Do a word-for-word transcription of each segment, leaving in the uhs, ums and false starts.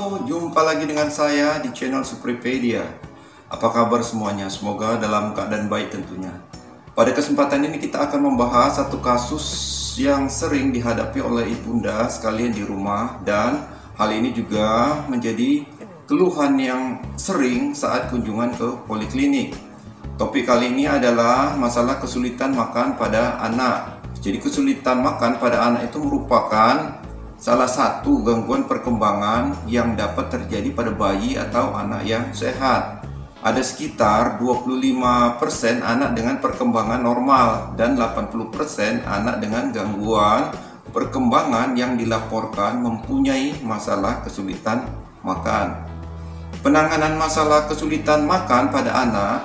Halo, jumpa lagi dengan saya di channel Supripedia. Apa kabar semuanya? Semoga dalam keadaan baik tentunya. Pada kesempatan ini kita akan membahas satu kasus yang sering dihadapi oleh ibunda sekalian di rumah, dan hal ini juga menjadi keluhan yang sering saat kunjungan ke poliklinik. Topik kali ini adalah masalah kesulitan makan pada anak. Jadi kesulitan makan pada anak itu merupakan salah satu gangguan perkembangan yang dapat terjadi pada bayi atau anak yang sehat. Ada sekitar dua puluh lima persen anak dengan perkembangan normal dan delapan puluh persen anak dengan gangguan perkembangan yang dilaporkan mempunyai masalah kesulitan makan. Penanganan masalah kesulitan makan pada anak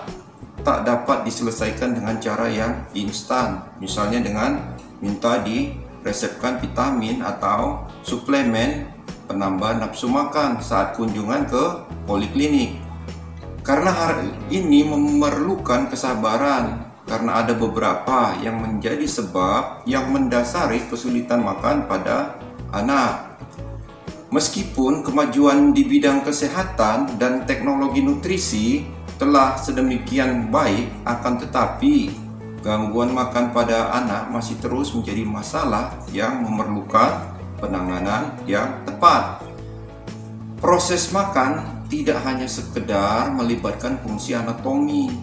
tak dapat diselesaikan dengan cara yang instan, misalnya dengan minta di resepkan vitamin atau suplemen penambah nafsu makan saat kunjungan ke poliklinik. Karena hal ini memerlukan kesabaran, karena ada beberapa yang menjadi sebab yang mendasari kesulitan makan pada anak. Meskipun kemajuan di bidang kesehatan dan teknologi nutrisi telah sedemikian baik, akan tetapi gangguan makan pada anak masih terus menjadi masalah yang memerlukan penanganan yang tepat. Proses makan tidak hanya sekedar melibatkan fungsi anatomi,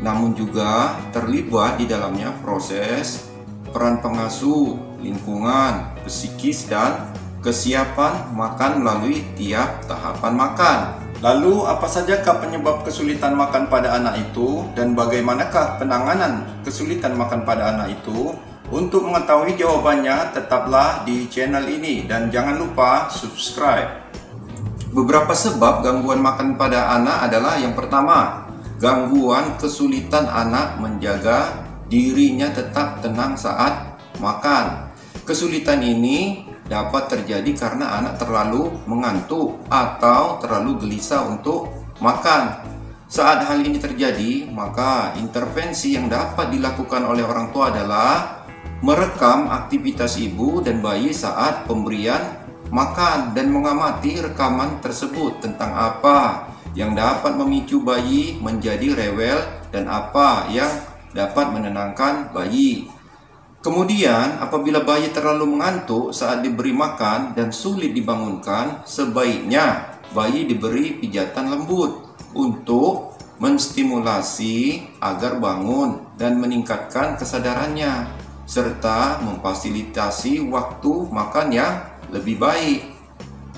namun juga terlibat di dalamnya proses peran pengasuh, lingkungan, psikis, dan kesiapan makan melalui tiap tahapan makan. Lalu, apa sajakah penyebab kesulitan makan pada anak itu, dan bagaimanakah penanganan kesulitan makan pada anak itu? Untuk mengetahui jawabannya, tetaplah di channel ini dan jangan lupa subscribe. Beberapa sebab gangguan makan pada anak adalah: yang pertama, gangguan kesulitan anak menjaga dirinya tetap tenang saat makan. Kesulitan ini dapat terjadi karena anak terlalu mengantuk atau terlalu gelisah untuk makan. Saat hal ini terjadi, maka intervensi yang dapat dilakukan oleh orang tua adalah merekam aktivitas ibu dan bayi saat pemberian makan dan mengamati rekaman tersebut tentang apa yang dapat memicu bayi menjadi rewel dan apa yang dapat menenangkan bayi. Kemudian, apabila bayi terlalu mengantuk saat diberi makan dan sulit dibangunkan, sebaiknya bayi diberi pijatan lembut untuk menstimulasi agar bangun dan meningkatkan kesadarannya, serta memfasilitasi waktu makan yang lebih baik.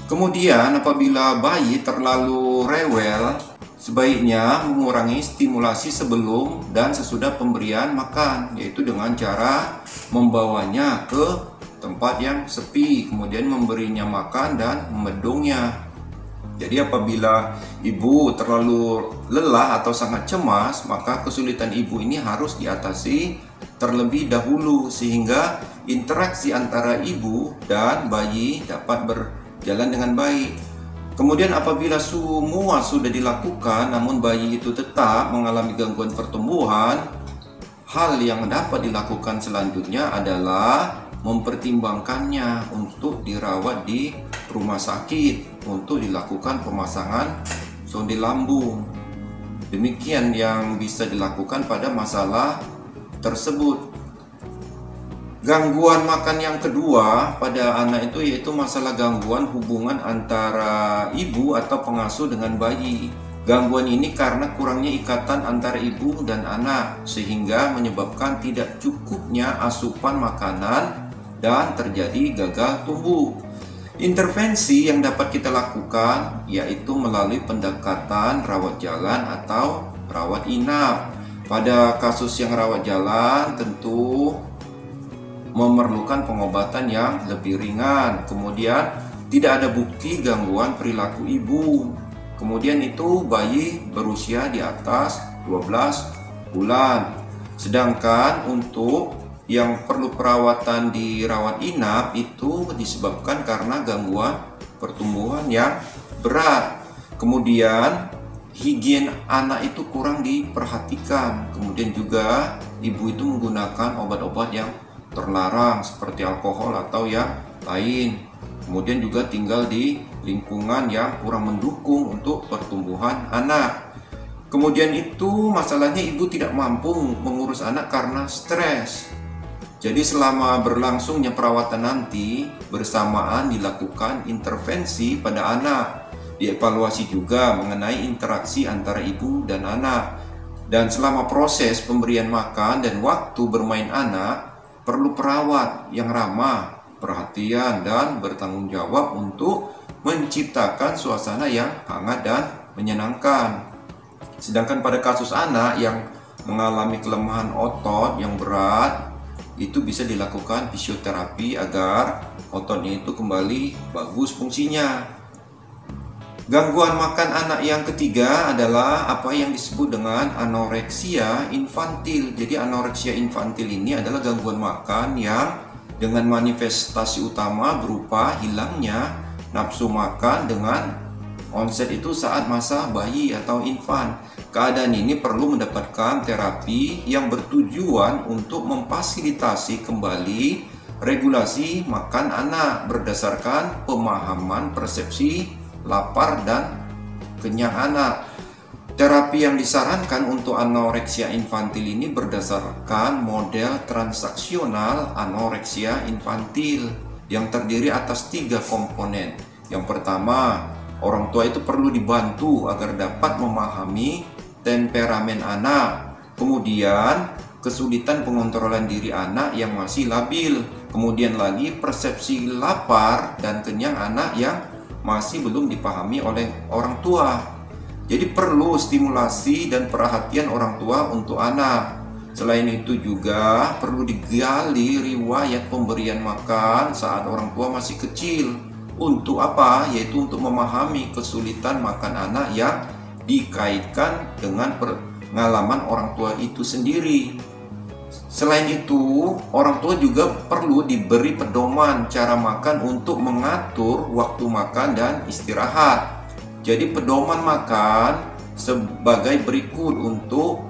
Kemudian, apabila bayi terlalu rewel, sebaiknya mengurangi stimulasi sebelum dan sesudah pemberian makan, yaitu dengan cara membawanya ke tempat yang sepi, kemudian memberinya makan dan membendungnya. Jadi apabila ibu terlalu lelah atau sangat cemas, maka kesulitan ibu ini harus diatasi terlebih dahulu sehingga interaksi antara ibu dan bayi dapat berjalan dengan baik. Kemudian apabila semua sudah dilakukan namun bayi itu tetap mengalami gangguan pertumbuhan, hal yang dapat dilakukan selanjutnya adalah mempertimbangkannya untuk dirawat di rumah sakit untuk dilakukan pemasangan sonde lambung. Demikian yang bisa dilakukan pada masalah tersebut. Gangguan makan yang kedua pada anak itu yaitu masalah gangguan hubungan antara ibu atau pengasuh dengan bayi. Gangguan ini karena kurangnya ikatan antara ibu dan anak, sehingga menyebabkan tidak cukupnya asupan makanan dan terjadi gagal tumbuh. Intervensi yang dapat kita lakukan yaitu melalui pendekatan rawat jalan atau rawat inap. Pada kasus yang rawat jalan tentu memerlukan pengobatan yang lebih ringan. Kemudian tidak ada bukti gangguan perilaku ibu. Kemudian itu bayi berusia di atas dua belas bulan. Sedangkan untuk yang perlu perawatan di rawat inap itu disebabkan karena gangguan pertumbuhan yang berat. Kemudian higien anak itu kurang diperhatikan. Kemudian juga ibu itu menggunakan obat-obat yang terlarang seperti alkohol atau yang lain. Kemudian juga tinggal di lingkungan yang kurang mendukung untuk pertumbuhan anak. Kemudian itu masalahnya ibu tidak mampu mengurus anak karena stres. Jadi selama berlangsungnya perawatan nanti, bersamaan dilakukan intervensi pada anak. Dievaluasi juga mengenai interaksi antara ibu dan anak. Dan selama proses pemberian makan dan waktu bermain anak, perlu perawat yang ramah, perhatian, dan bertanggung jawab untuk menciptakan suasana yang hangat dan menyenangkan. Sedangkan pada kasus anak yang mengalami kelemahan otot yang berat, itu bisa dilakukan fisioterapi agar ototnya itu kembali bagus fungsinya. Gangguan makan anak yang ketiga adalah apa yang disebut dengan anoreksia infantil. Jadi anoreksia infantil ini adalah gangguan makan yang dengan manifestasi utama berupa hilangnya nafsu makan dengan onset itu saat masa bayi atau infan. Keadaan ini perlu mendapatkan terapi yang bertujuan untuk memfasilitasi kembali regulasi makan anak berdasarkan pemahaman persepsi lapar dan kenyang anak. Terapi yang disarankan untuk anoreksia infantil ini berdasarkan model transaksional anoreksia infantil yang terdiri atas tiga komponen. Yang pertama, orang tua itu perlu dibantu agar dapat memahami temperamen anak. Kemudian, kesulitan pengontrolan diri anak yang masih labil. Kemudian lagi, persepsi lapar dan kenyang anak yang masih belum dipahami oleh orang tua. Jadi perlu stimulasi dan perhatian orang tua untuk anak. Selain itu juga perlu digali riwayat pemberian makan saat orang tua masih kecil. Untuk apa? Yaitu untuk memahami kesulitan makan anak yang dikaitkan dengan pengalaman orang tua itu sendiri. Selain itu, orang tua juga perlu diberi pedoman cara makan untuk mengatur waktu makan dan istirahat. Jadi pedoman makan sebagai berikut untuk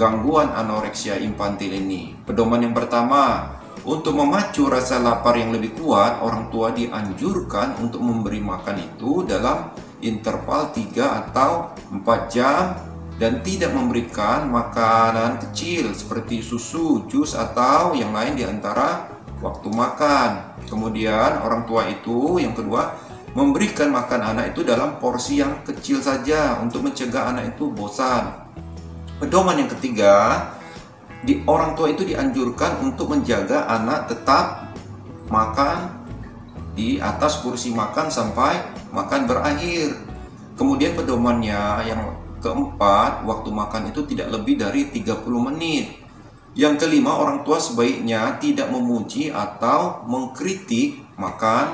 gangguan anoreksia infantil ini. Pedoman yang pertama, untuk memacu rasa lapar yang lebih kuat, orang tua dianjurkan untuk memberi makan itu dalam interval tiga atau empat jam. Dan tidak memberikan makanan kecil seperti susu, jus, atau yang lain di antara waktu makan. Kemudian orang tua itu yang kedua, memberikan makan anak itu dalam porsi yang kecil saja untuk mencegah anak itu bosan. Pedoman yang ketiga, di orang tua itu dianjurkan untuk menjaga anak tetap makan di atas kursi makan sampai makan berakhir. Kemudian pedomannya yang keempat, waktu makan itu tidak lebih dari tiga puluh menit. Yang kelima, orang tua sebaiknya tidak memuji atau mengkritik makan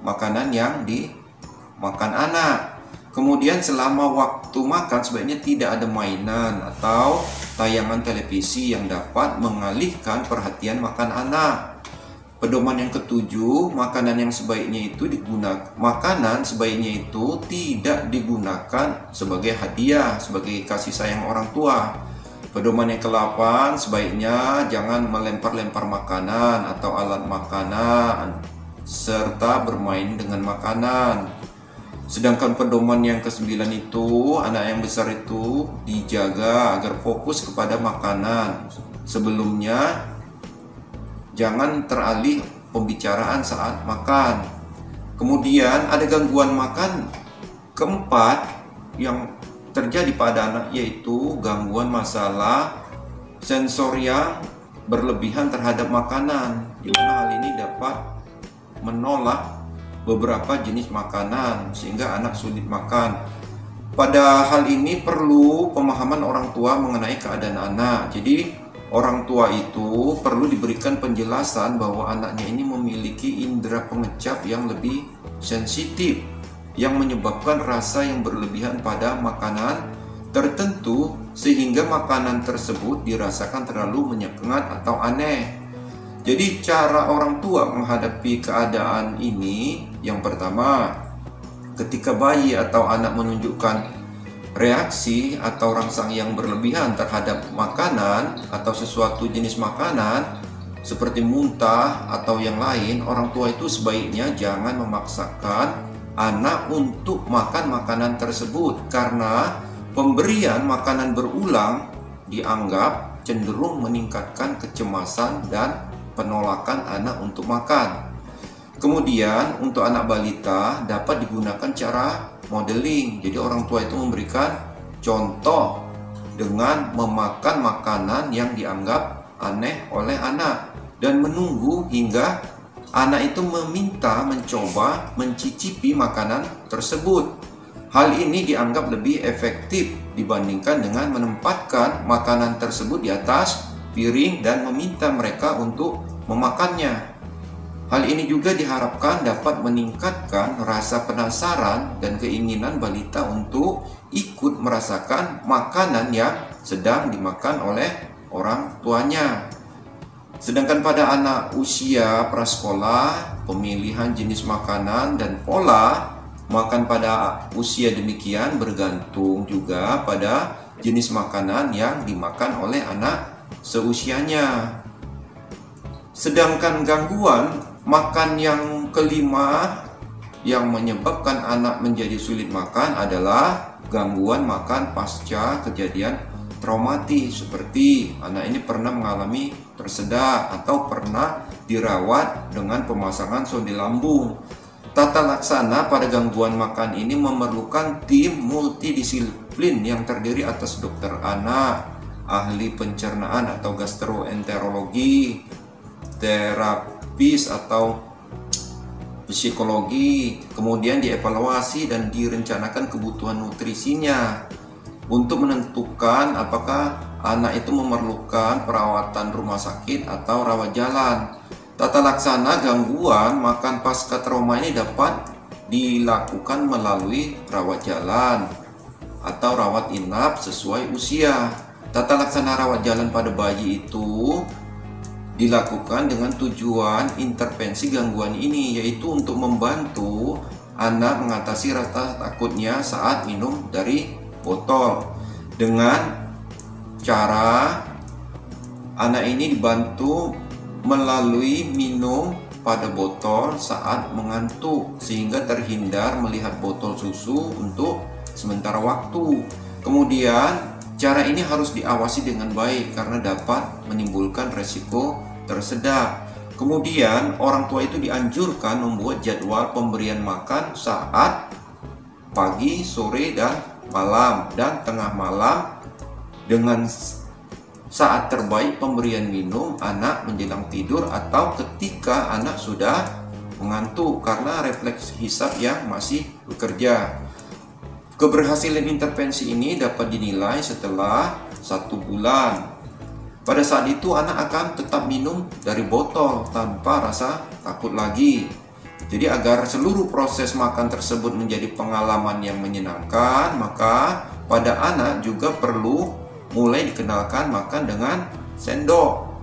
makanan yang dimakan anak. Kemudian selama waktu makan sebaiknya tidak ada mainan atau tayangan televisi yang dapat mengalihkan perhatian makan anak. Pedoman yang ketujuh, makanan yang sebaiknya itu digunakan makanan sebaiknya itu tidak digunakan sebagai hadiah, sebagai kasih sayang orang tua. Pedoman yang kedelapan, sebaiknya jangan melempar-lempar makanan atau alat makanan serta bermain dengan makanan. Sedangkan pedoman yang kesembilan itu, anak yang besar itu dijaga agar fokus kepada makanan. Sebelumnya jangan teralih pembicaraan saat makan. Kemudian ada gangguan makan keempat yang terjadi pada anak, yaitu gangguan masalah sensorial berlebihan terhadap makanan, di mana hal ini dapat menolak beberapa jenis makanan sehingga anak sulit makan. Pada hal ini perlu pemahaman orang tua mengenai keadaan anak. Jadi orang tua itu perlu diberikan penjelasan bahwa anaknya ini memiliki indera pengecap yang lebih sensitif, yang menyebabkan rasa yang berlebihan pada makanan tertentu sehingga makanan tersebut dirasakan terlalu menyengat atau aneh. Jadi cara orang tua menghadapi keadaan ini, yang pertama, ketika bayi atau anak menunjukkan reaksi atau rangsang yang berlebihan terhadap makanan atau sesuatu jenis makanan seperti muntah atau yang lain, orang tua itu sebaiknya jangan memaksakan anak untuk makan makanan tersebut karena pemberian makanan berulang dianggap cenderung meningkatkan kecemasan dan penolakan anak untuk makan. Kemudian untuk anak balita dapat digunakan cara modeling. Jadi orang tua itu memberikan contoh dengan memakan makanan yang dianggap aneh oleh anak dan menunggu hingga anak itu meminta mencoba mencicipi makanan tersebut. Hal ini dianggap lebih efektif dibandingkan dengan menempatkan makanan tersebut di atas piring dan meminta mereka untuk memakannya. Hal ini juga diharapkan dapat meningkatkan rasa penasaran dan keinginan balita untuk ikut merasakan makanan yang sedang dimakan oleh orang tuanya. Sedangkan pada anak usia prasekolah, pemilihan jenis makanan dan pola makan pada usia demikian bergantung juga pada jenis makanan yang dimakan oleh anak seusianya. Sedangkan gangguan makan yang kelima yang menyebabkan anak menjadi sulit makan adalah gangguan makan pasca kejadian traumatis, seperti anak ini pernah mengalami tersedak atau pernah dirawat dengan pemasangan sonde lambung. Tata laksana pada gangguan makan ini memerlukan tim multidisiplin yang terdiri atas dokter anak, ahli pencernaan atau gastroenterologi, terapi atau psikologi, kemudian dievaluasi dan direncanakan kebutuhan nutrisinya untuk menentukan apakah anak itu memerlukan perawatan rumah sakit atau rawat jalan. Tata laksana gangguan makan pasca trauma ini dapat dilakukan melalui rawat jalan atau rawat inap sesuai usia. Tata laksana rawat jalan pada bayi itu dilakukan dengan tujuan intervensi gangguan ini, yaitu untuk membantu anak mengatasi rasa takutnya saat minum dari botol. Dengan cara anak ini dibantu melalui minum pada botol saat mengantuk sehingga terhindar melihat botol susu untuk sementara waktu. Kemudian cara ini harus diawasi dengan baik karena dapat menimbulkan resiko tersedak. Kemudian orang tua itu dianjurkan membuat jadwal pemberian makan saat pagi, sore, dan malam, dan tengah malam dengan saat terbaik pemberian minum anak menjelang tidur atau ketika anak sudah mengantuk karena refleks hisap yang masih bekerja. Keberhasilan intervensi ini dapat dinilai setelah satu bulan. Pada saat itu anak akan tetap minum dari botol tanpa rasa takut lagi. Jadi agar seluruh proses makan tersebut menjadi pengalaman yang menyenangkan, maka pada anak juga perlu mulai dikenalkan makan dengan sendok.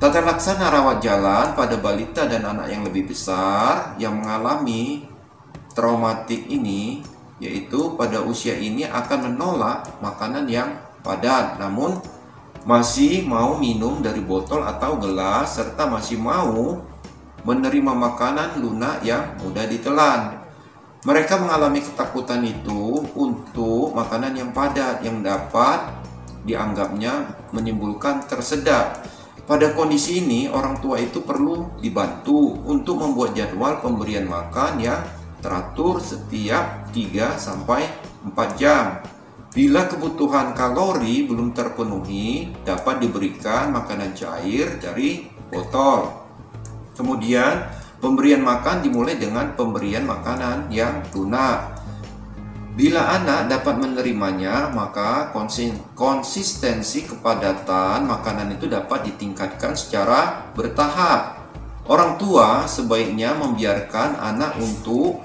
Tata laksana rawat jalan pada balita dan anak yang lebih besar yang mengalami traumatik ini, yaitu pada usia ini akan menolak makanan yang padat namun masih mau minum dari botol atau gelas, serta masih mau menerima makanan lunak yang mudah ditelan. Mereka mengalami ketakutan itu untuk makanan yang padat yang dapat dianggapnya menimbulkan tersedak. Pada kondisi ini, orang tua itu perlu dibantu untuk membuat jadwal pemberian makan yang teratur setiap tiga sampai empat jam. Bila kebutuhan kalori belum terpenuhi, dapat diberikan makanan cair dari botol. Kemudian, pemberian makan dimulai dengan pemberian makanan yang lunak. Bila anak dapat menerimanya, maka konsistensi kepadatan makanan itu dapat ditingkatkan secara bertahap. Orang tua sebaiknya membiarkan anak untuk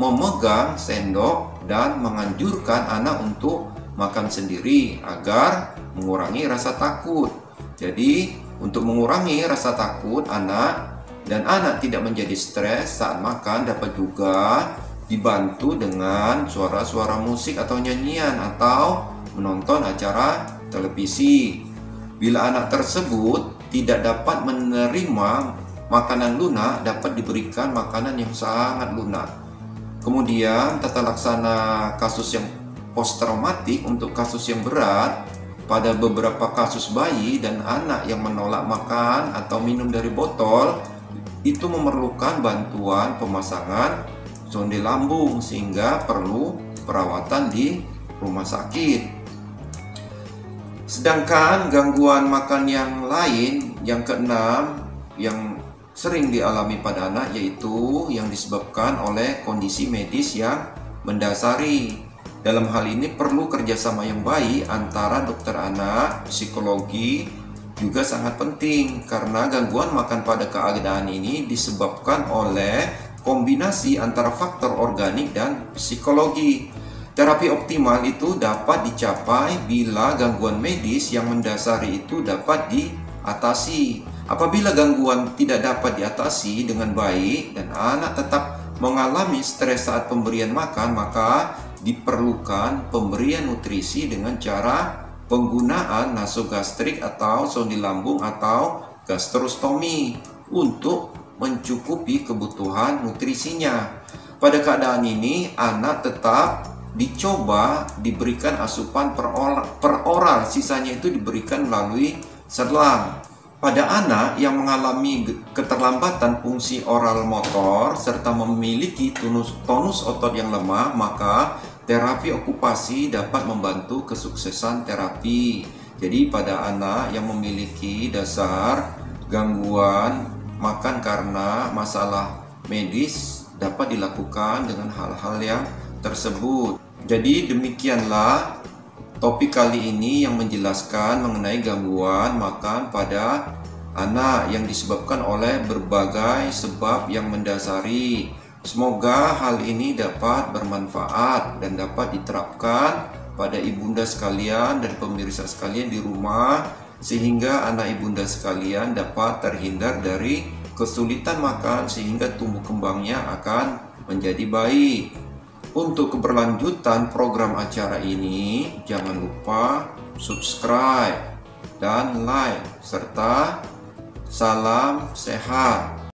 memegang sendok dan menganjurkan anak untuk makan sendiri agar mengurangi rasa takut. Jadi untuk mengurangi rasa takut anak dan anak tidak menjadi stres saat makan, dapat juga dibantu dengan suara-suara musik atau nyanyian atau menonton acara televisi. Bila anak tersebut tidak dapat menerima makanan lunak, dapat diberikan makanan yang sangat lunak. Kemudian tata laksana kasus yang post traumatik untuk kasus yang berat pada beberapa kasus bayi dan anak yang menolak makan atau minum dari botol itu memerlukan bantuan pemasangan sonde lambung sehingga perlu perawatan di rumah sakit. Sedangkan gangguan makan yang lain yang keenam yang sering dialami pada anak yaitu yang disebabkan oleh kondisi medis yang mendasari. Dalam hal ini perlu kerjasama yang baik antara dokter anak, psikologi juga sangat penting karena gangguan makan pada keadaan ini disebabkan oleh kombinasi antara faktor organik dan psikologi. Terapi optimal itu dapat dicapai bila gangguan medis yang mendasari itu dapat diatasi. Apabila gangguan tidak dapat diatasi dengan baik dan anak tetap mengalami stres saat pemberian makan, maka diperlukan pemberian nutrisi dengan cara penggunaan nasogastrik atau sonde lambung atau gastrostomi untuk mencukupi kebutuhan nutrisinya. Pada keadaan ini, anak tetap dicoba diberikan asupan per oral, per oral, sisanya itu diberikan melalui selang. Pada anak yang mengalami keterlambatan fungsi oral motor serta memiliki tonus, tonus otot yang lemah, maka terapi okupasi dapat membantu kesuksesan terapi. Jadi pada anak yang memiliki dasar gangguan makan karena masalah medis dapat dilakukan dengan hal-hal yang tersebut. Jadi demikianlah topik kali ini yang menjelaskan mengenai gangguan makan pada anak yang disebabkan oleh berbagai sebab yang mendasari. Semoga hal ini dapat bermanfaat dan dapat diterapkan pada ibunda sekalian dan pemirsa sekalian di rumah sehingga anak ibunda sekalian dapat terhindar dari kesulitan makan sehingga tumbuh kembangnya akan menjadi baik. Untuk keberlanjutan program acara ini, jangan lupa subscribe dan like, serta salam sehat.